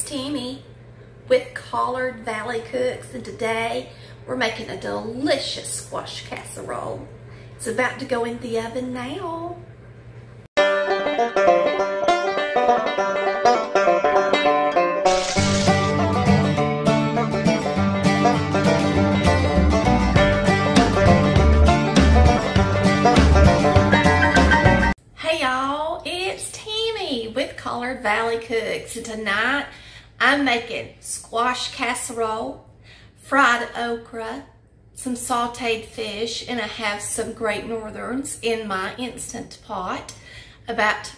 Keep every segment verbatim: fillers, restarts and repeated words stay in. it's Tammy with Collard Valley Cooks, and today we're making a delicious squash casserole. It's about to go in the oven now. Collard Valley Cooks, and tonight I'm making squash casserole, fried okra, some sauteed fish, and I have some Great Northerns in my Instant Pot about to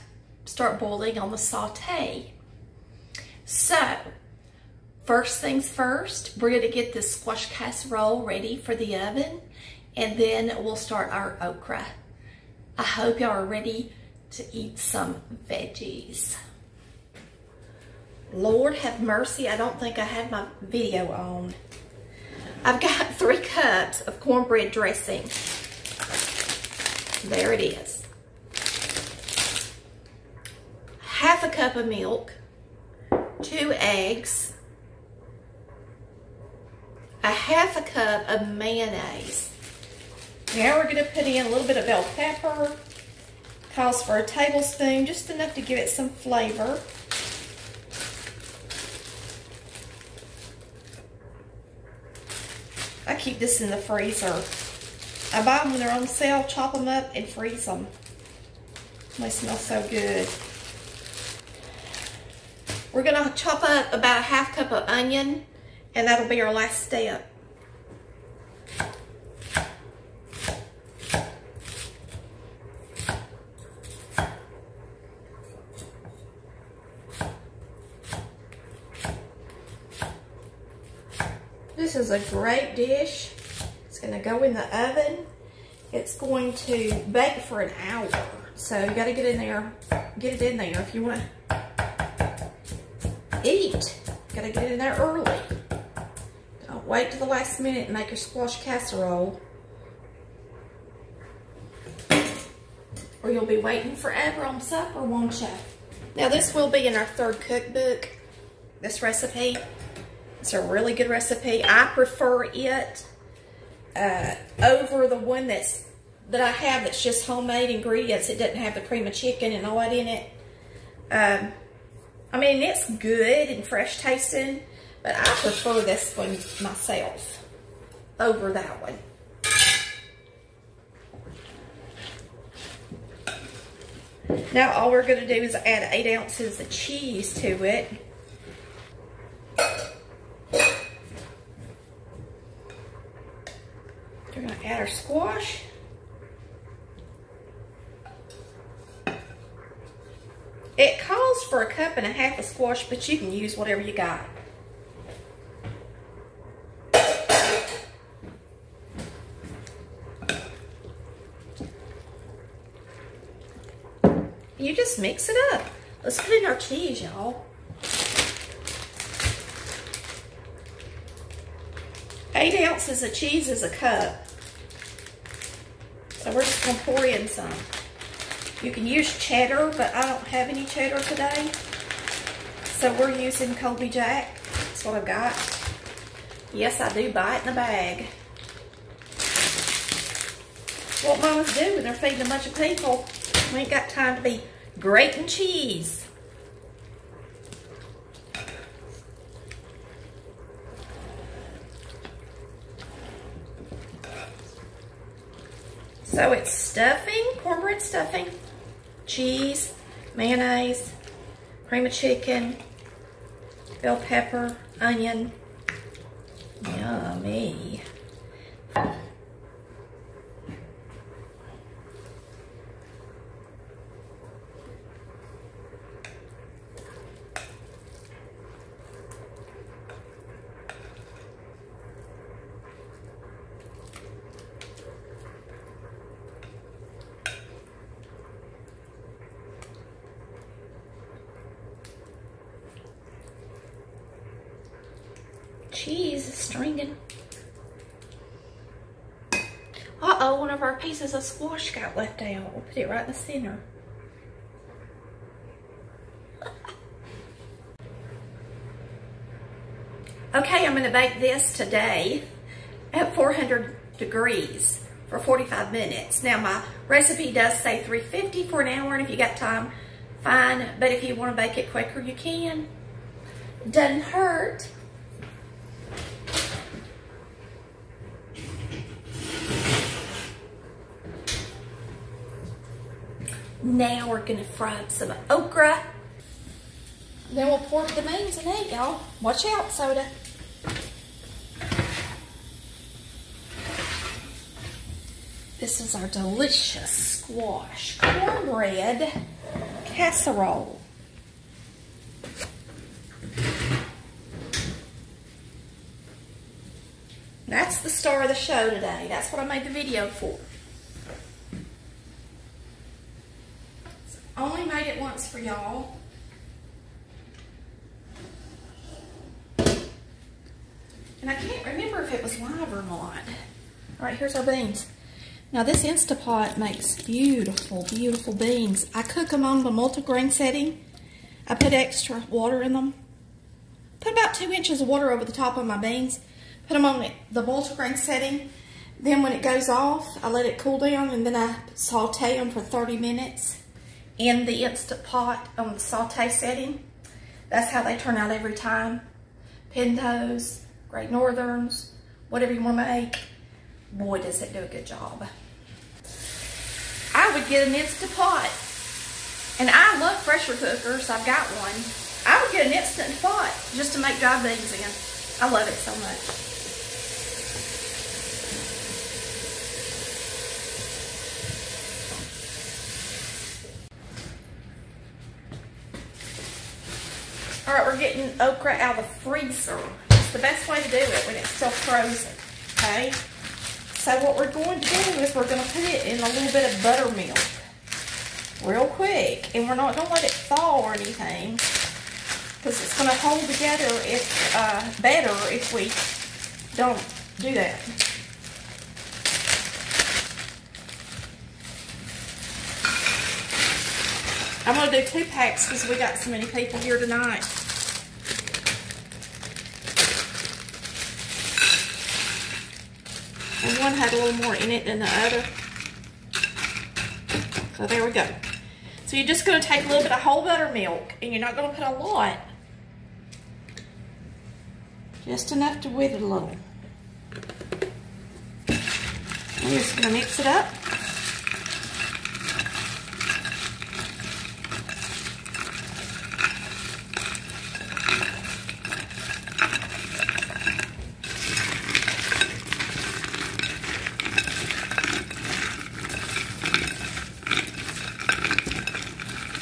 start boiling on the saute. So first things first, we're going to get this squash casserole ready for the oven, and then we'll start our okra. I hope y'all are ready to eat some veggies. Lord have mercy, I don't think I had my video on. I've got three cups of cornbread dressing. There it is. Half a cup of milk, two eggs, a half a cup of mayonnaise. Now we're gonna put in a little bit of bell pepper. Calls for a tablespoon, just enough to give it some flavor. I keep this in the freezer. I buy them when they're on sale, chop them up and freeze them. They smell so good. We're gonna chop up about a half cup of onion, and that'll be our last step. This is a great dish. It's going to go in the oven. It's going to bake for an hour. So you got to get in there, get it in there if you want to eat. Got to get it in there early. Don't wait till the last minute and make your squash casserole, or you'll be waiting forever on supper, won't you? Now this will be in our third cookbook, this recipe. It's a really good recipe. I prefer it uh, over the one that's that I have that's just homemade ingredients. It doesn't have the cream of chicken and all that in it. Um, I mean, it's good and fresh tasting, but I prefer this one myself over that one. Now all we're gonna do is add eight ounces of cheese to it. We're going to add our squash. It calls for a cup and a half of squash, but you can use whatever you got. You just mix it up. Let's put in our cheese, y'all. Eight ounces of cheese is a cup. So we're just gonna pour in some. You can use cheddar, but I don't have any cheddar today. So we're using Colby Jack. That's what I've got. Yes, I do buy it in a bag. What mamas do when they're feeding a bunch of people. We ain't got time to be grating cheese. So it's stuffing, cornbread stuffing, cheese, mayonnaise, cream of chicken, bell pepper, onion. Yummy. Cheese is stringing. Uh-oh, one of our pieces of squash got left out. We'll put it right in the center. Okay, I'm gonna bake this today at four hundred degrees for forty-five minutes. Now my recipe does say three fifty for an hour, and if you got time, fine, but if you wanna bake it quicker, you can. Doesn't hurt. Now we're gonna fry up some okra. Then we'll pour the beans in there, y'all. Watch out, soda. This is our delicious squash cornbread casserole. That's the star of the show today. That's what I made the video for. So I only made it once for y'all. And I can't remember if it was live or not. All right, here's our beans. Now this Instant Pot makes beautiful, beautiful beans. I cook them on the multigrain setting. I put extra water in them. Put about two inches of water over the top of my beans. Put them on the multigrain setting. Then when it goes off, I let it cool down, and then I saute them for thirty minutes in the Instant Pot on the saute setting. That's how they turn out every time. Pintos, Great Northerns, whatever you want to make. Boy, does it do a good job. I would get an Instant Pot. And I love pressure cookers, so I've got one. I would get an Instant Pot just to make dry beans in. I love it so much. All right, we're getting okra out of the freezer. The best way to do it when it's still frozen, okay? So what we're going to do is we're going to put it in a little bit of buttermilk real quick, and we're not going to let it thaw or anything, because it's going to hold together if, uh, better if we don't do that. I'm going to do two packs because we got so many people here tonight. And one had a little more in it than the other. So there we go. So you're just going to take a little bit of whole buttermilk, and you're not going to put a lot. Just enough to wet it a little. I'm just going to mix it up.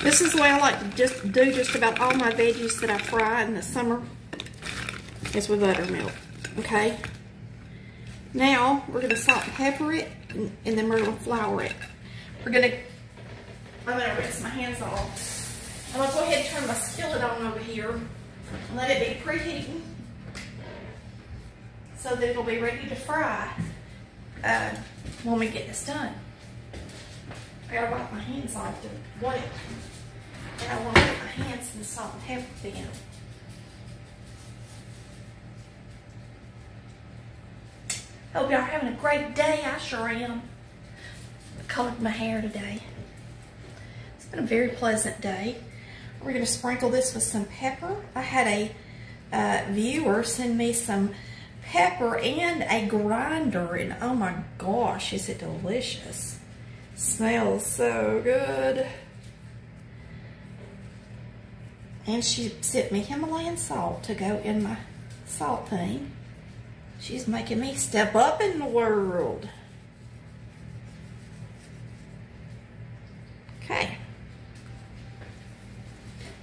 This is the way I like to just do just about all my veggies that I fry in the summer, is with buttermilk, okay? Now, we're going to salt and pepper it, and, and then we're going to flour it. We're going to, I'm going to rinse my hands off. I'm going to go ahead and turn my skillet on over here, and let it be preheating, so that it'll be ready to fry uh, when we get this done. I got to wipe my hands off to what it. And I want to put my hands in the salt and pepper bin. Hope y'all are having a great day. I sure am. I colored my hair today. It's been a very pleasant day. We're going to sprinkle this with some pepper. I had a uh, viewer send me some pepper and a grinder, and oh my gosh, is it delicious. Smells so good. And she sent me Himalayan salt to go in my salt thing. She's making me step up in the world. Okay.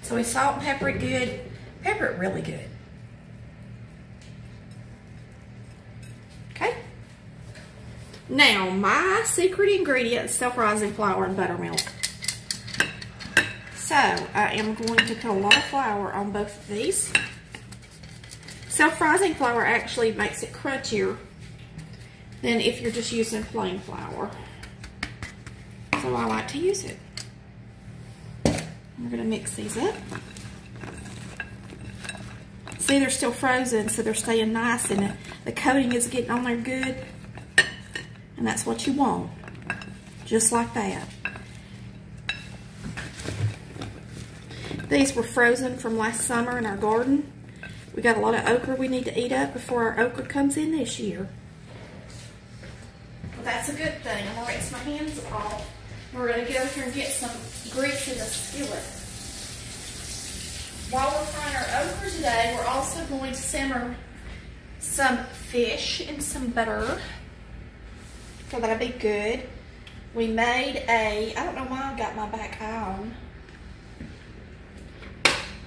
So we salt and pepper it good. Pepper it really good. Okay. Now, my secret ingredient is self-rising flour and buttermilk. So, I am going to put a lot of flour on both of these. Self-rising flour actually makes it crunchier than if you're just using plain flour. So, I like to use it. We're going to mix these up. See, they're still frozen, so they're staying nice, and the coating is getting on there good. And that's what you want, just like that. These were frozen from last summer in our garden. We got a lot of okra we need to eat up before our okra comes in this year. Well, that's a good thing. I'm going to rinse my hands off. We're going to go through and get some grease in the skillet. While we're frying our okra today, we're also going to simmer some fish in some butter. So that'll be good. We made a, I don't know why I got my back eye on.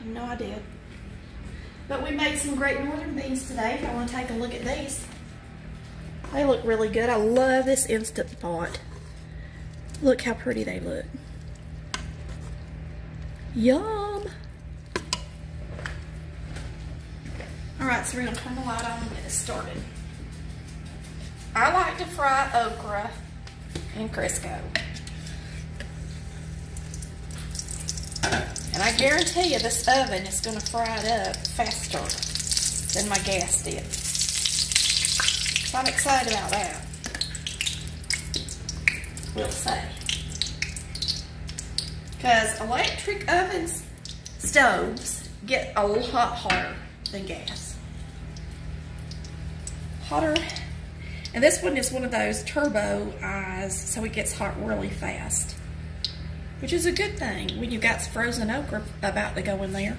No idea. But we made some great northern beans today. If I want to take a look at these. They look really good. I love this Instant Pot. Look how pretty they look. Yum! Alright, so we're going to turn the light on and get it started. I like to fry okra in Crisco. And I guarantee you this oven is going to fry it up faster than my gas did. So I'm excited about that. We'll see. Because electric ovens, stoves, get a lot hotter than gas. Hotter. And this one is one of those turbo eyes, so it gets hot really fast. Which is a good thing when you've got frozen okra about to go in there.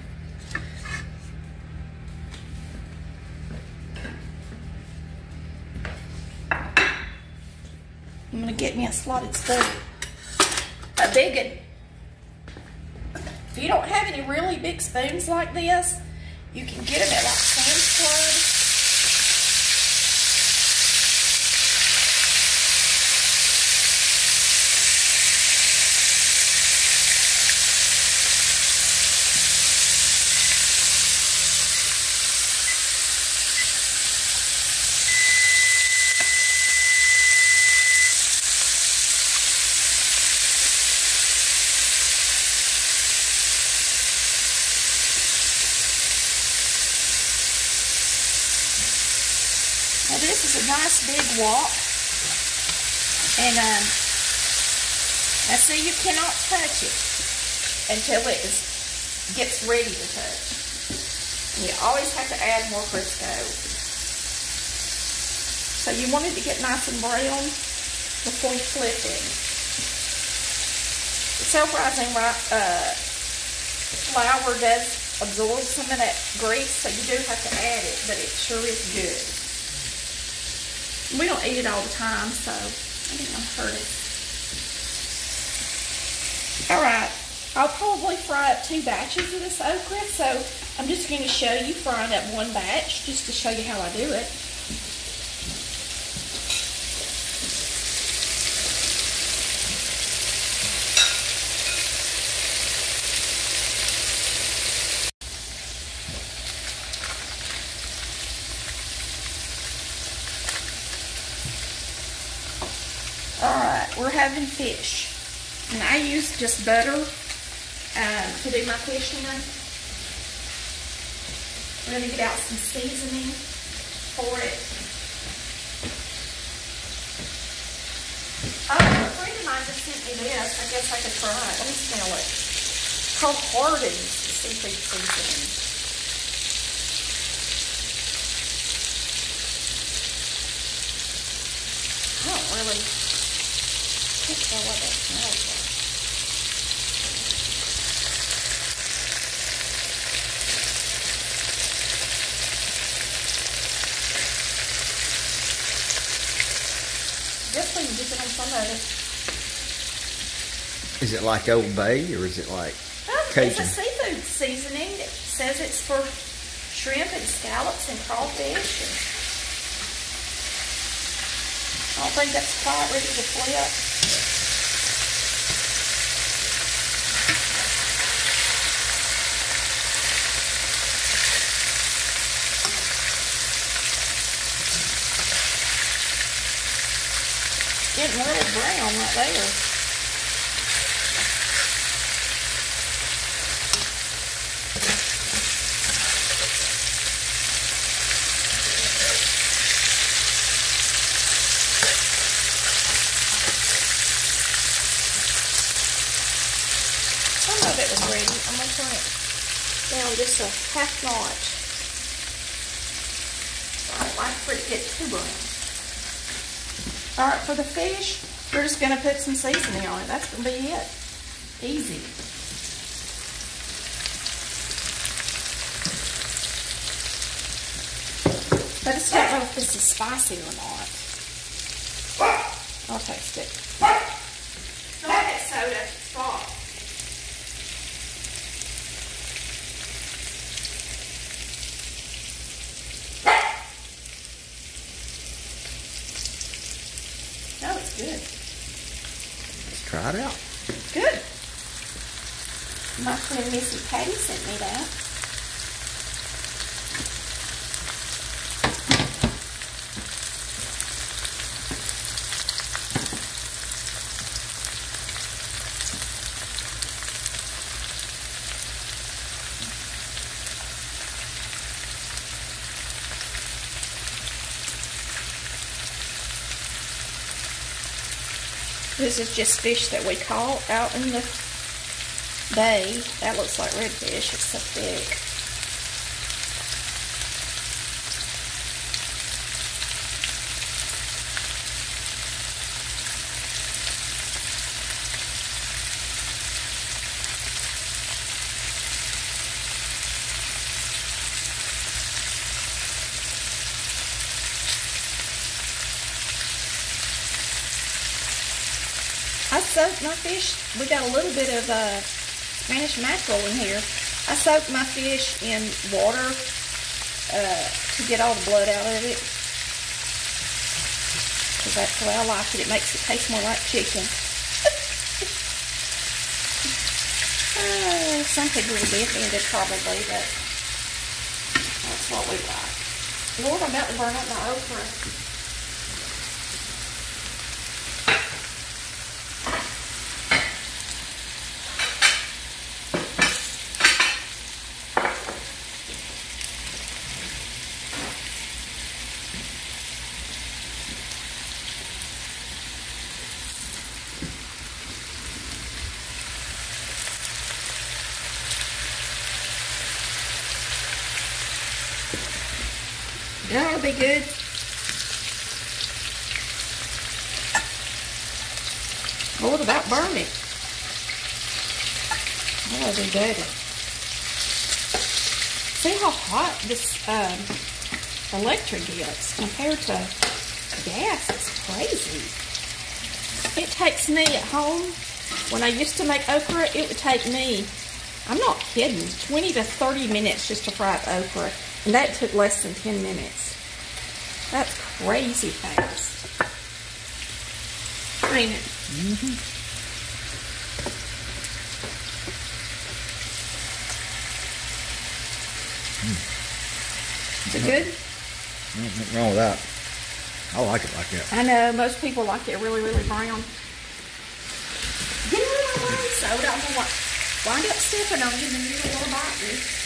I'm gonna get me a slotted spoon, a big one. If you don't have any really big spoons like this, you can get them at like Sam's Club. This is a nice big wok, and um, I see you cannot touch it until it is, gets ready to touch. And you always have to add more Crisco. So you want it to get nice and brown before you flip it. It's so surprising, right? Uh, flour does absorb some of that grease, so you do have to add it, but it sure is good. We don't eat it all the time, so I didn't want to hurt it. Alright, I'll probably fry up two batches of this okra, so I'm just going to show you frying up one batch, just to show you how I do it. We're having fish, and I use just butter um, to do my fish in. We're gonna get out some seasoning for it. Oh, a friend of mine just sent me this. I guess I could try it. Let me smell it. It's called Hardened Seafood Seasoning. I don't really. I don't know what that smells like. This one, you get it on some of it. Is it like Old Bay, or is it like Cajun? Oh, it's a seafood seasoning that says it's for shrimp and scallops and crawfish. I don't think that's quite ready to flip. Getting really brown right there. turn it down just a half notch. I don't like for it to get too brown. All right, for the fish, we're just going to put some seasoning on it. That's going to be it. Easy. I just don't know if this is spicy or not. I'll taste it. Not that it's soda, it's salt. No, it's good. Let's try it out. Good. My friend Missy Patty sent me that. This is just fish that we caught out in the bay. That looks like redfish. It's so thick. I soaked my fish. We got a little bit of uh, Spanish mackerel in here. I soaked my fish in water uh, to get all the blood out of it, because that's the way I like it. It makes it taste more like chicken. uh, some people would be offended probably, but that's what we like. Lord, I'm about to burn up my okra. That'll be good. Lord, about burn it. That'll be better. See how hot this um, electric gets compared to gas. It's crazy. It takes me at home, when I used to make okra, it would take me, I'm not kidding, twenty to thirty minutes just to fry up okra. And that took less than ten minutes. That's crazy fast. Ain't it? Mm-hmm. Is it good? Nothing wrong with that. I like it like that. I know, most people like it really, really brown. Get a little bit of soda. I'm going to wind up sipping on you and you don't want to bite me.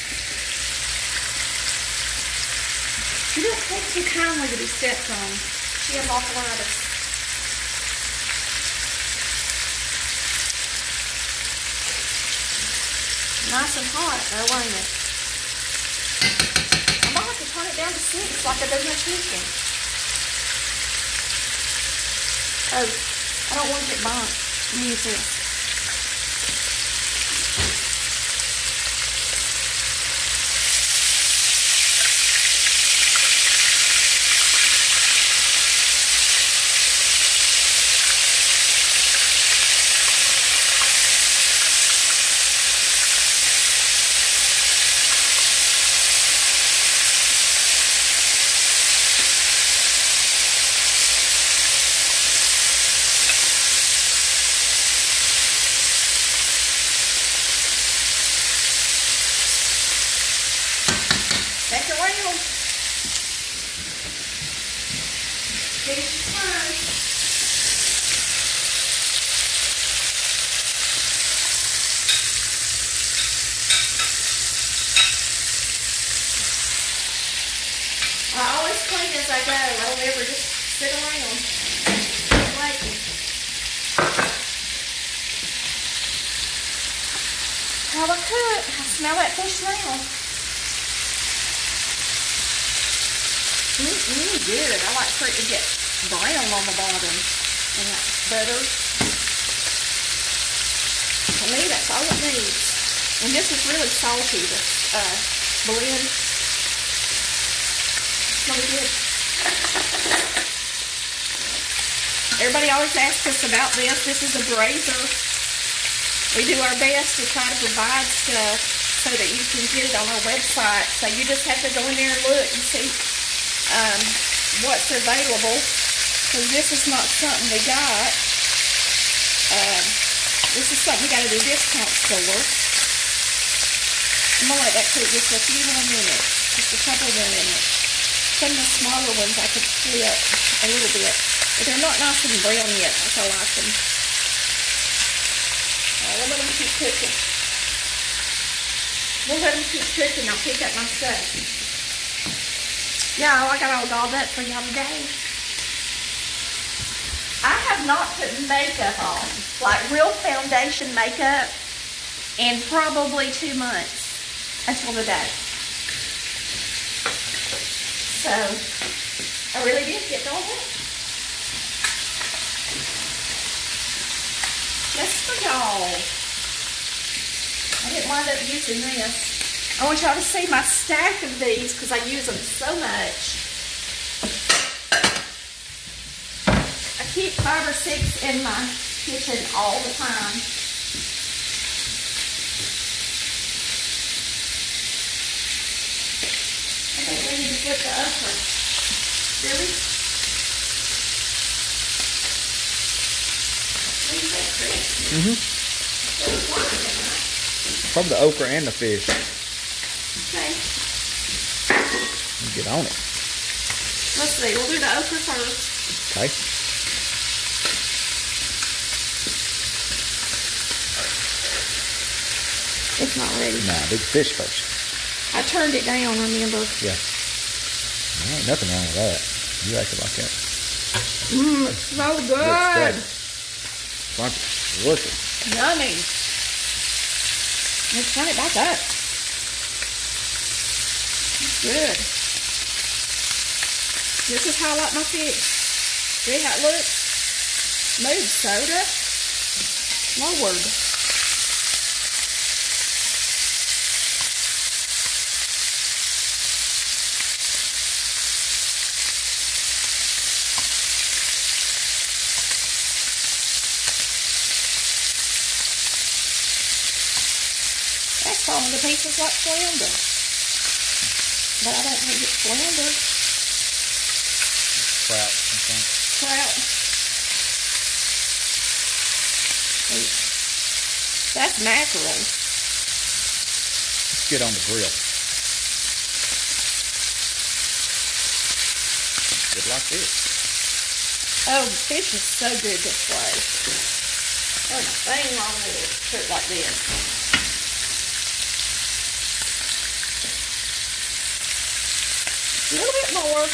You don't take too kindly to be stepped on. She has arthritis. Nice and hot, though, ain't it? I'm gonna have to turn it down to six like I do my chicken. Oh, I don't want to get burnt. Use this. As I go, I don't ever just sit around waiting. how I cook. I smell that fish now. Mmm, good. I like for it to get brown on the bottom. And that butter. To me, that's all it needs. And this is really salty, this uh, blend. It's really good. Everybody always asks us about this. This is a braiser. We do our best to try to provide stuff so that you can get it on our website. So you just have to go in there and look and see um, what's available. Because this is not something we got. Um, this is something we got at a discount store. I'm going to let that cook just a few more minutes. Just a couple more minutes. Some of the smaller ones I could flip a little bit. But they're not nice and brown yet, like I like them. We'll let them keep cooking. We'll let them keep cooking. I'll pick up my stuff. Y'all, I got all dolled up for y'all today. I have not put makeup on, like real foundation makeup, in probably two months until today. So, I really did get dolled up. That's for y'all. I didn't wind up using this. I want y'all to see my stack of these because I use them so much. I keep five or six in my kitchen all the time. I think we need to get the upper. Really? Mm-hmm. From the okra and the fish. Okay. Get on it. Let's see. We'll do the okra first. Okay. It's not ready. Nah, do the fish first. I turned it down, remember? Yeah. There ain't nothing wrong with that. You acted like that. Mmm, it's so good. Looks good. Funky. Look it. Yummy. Let's turn it back up. It's good. This is how I like my fish. See how it looks? Move soda forward. The pieces like flounder, but I don't think it's flounder. It's trout, I think. Trout. Wait. That's mackerel. Let's get on the grill. Good like this. Oh, the fish is so good this way. There's nothing wrong with it. Cook like this. A little bit more.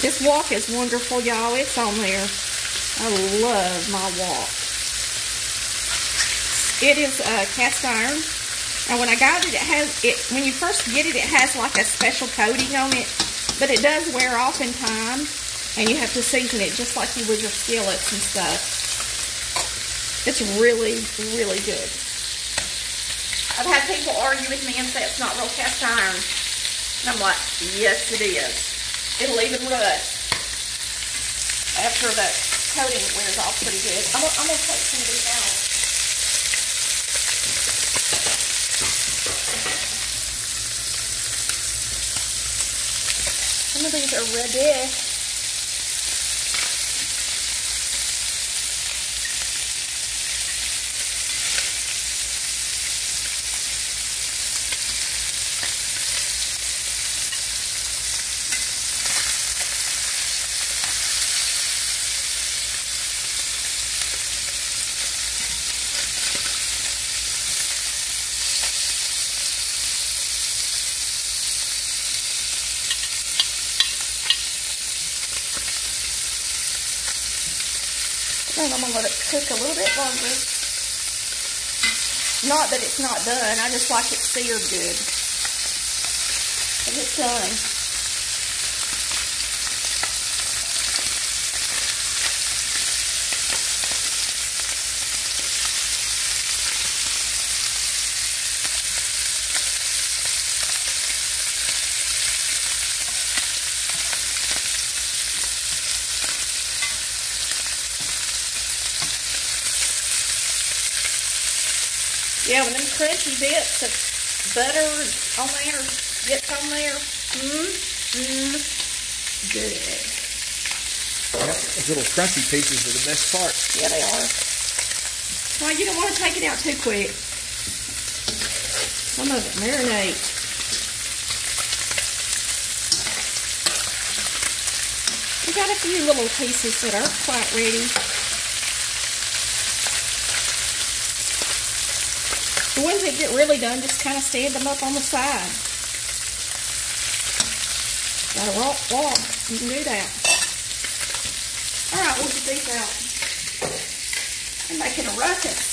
This wok is wonderful, y'all. It's on there. I love my wok. It is uh, cast iron, and when I got it, it has it. When you first get it, it has like a special coating on it, but it does wear off in time, and you have to season it just like you would your skillets and stuff. It's really, really good. I've had people argue with me and say it's not real cast iron, and I'm like, yes, it is. It'll even rust after the coating wears off pretty good. I'm, I'm gonna take some of these out. Some of these are ready. think I'm going to let it cook a little bit longer. Not that it's not done. I just like it seared good. But it's done. Yeah, when them crunchy bits of butter on there gets on there, mmm, mmm, good. Yeah, those little crunchy pieces are the best part. Yeah, they are. Well, you don't want to take it out too quick. Some of it marinate. We got a few little pieces that aren't quite ready. The ones that get really done, just kind of stand them up on the side. Gotta walk, walk. You can do that. All right, we'll get these out. I'm making a ruckus.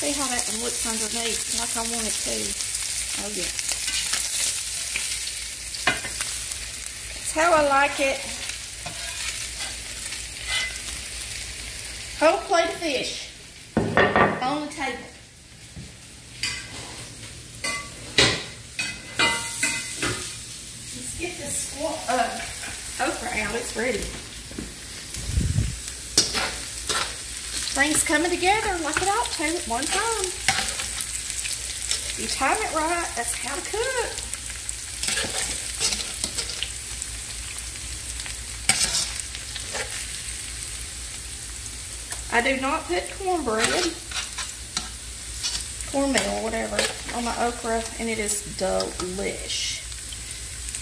See how that one looks underneath, like I want it to. Oh yeah. That's how I like it. Whole plate of fish on the table. Let's get this uh, okra out, it's ready. Things coming together like it ought to at one time. You time it right, that's how to cook. I do not put cornbread, cornmeal, whatever, on my okra, and it is delish.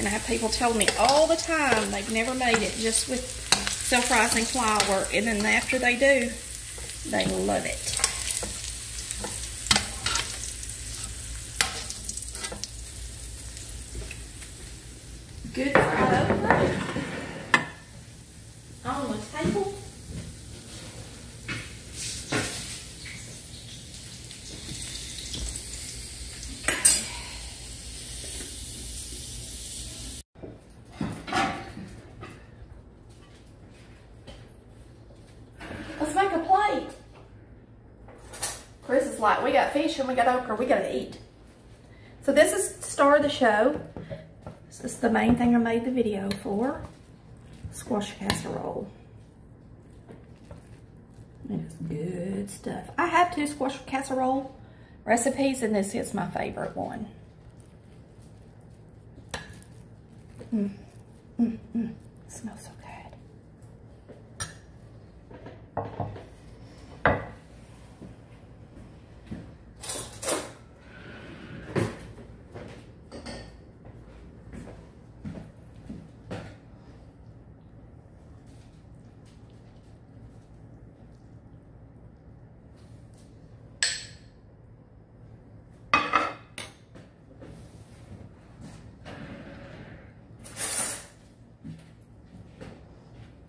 And I have people tell me all the time they've never made it just with self-rising flour, and then after they do, they love it. Good fried okra on the table. Chris is like, we got fish and we got okra, we gotta eat. So this is the star of the show. This is the main thing I made the video for. Squash casserole. It's good stuff. I have two squash casserole recipes and this is my favorite one. Mm, mm, mm. It smells so good.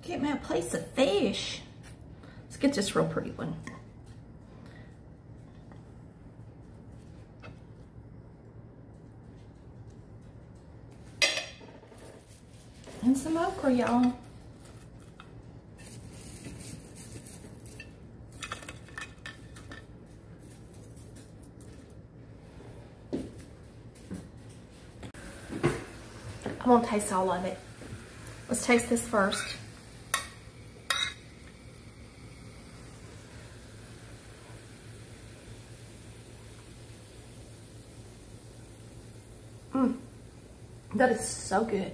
Get me a piece of fish. Let's get this real pretty one. And some okra, y'all. I'm gonna taste all of it. Let's taste this first. That is so good.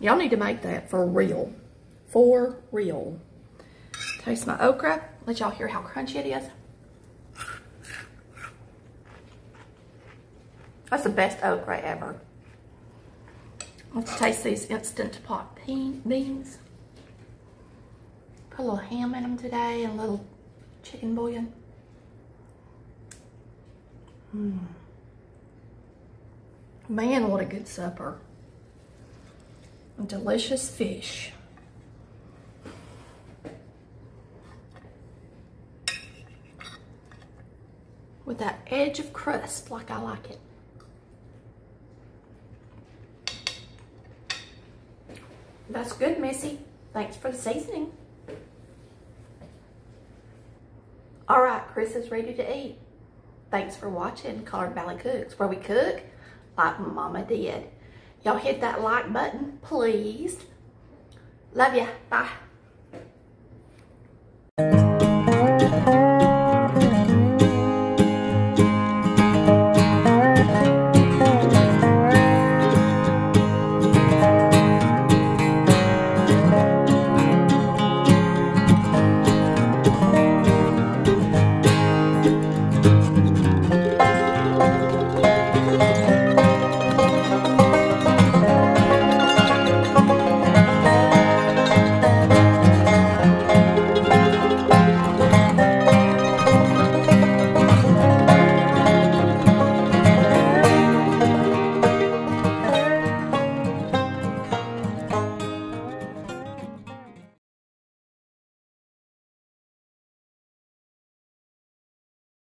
Y'all need to make that for real. For real. Taste my okra. Let y'all hear how crunchy it is. That's the best okra ever. Let's taste these Instant Pot beans. Put a little ham in them today and a little chicken bouillon. Mm. Man, what a good supper. Delicious fish. With that edge of crust, like I like it. That's good, Missy. Thanks for the seasoning. All right, Chris is ready to eat. Thanks for watching Collard Valley Cooks, where we cook like Mama did. Y'all hit that like button, please. Love ya. Bye.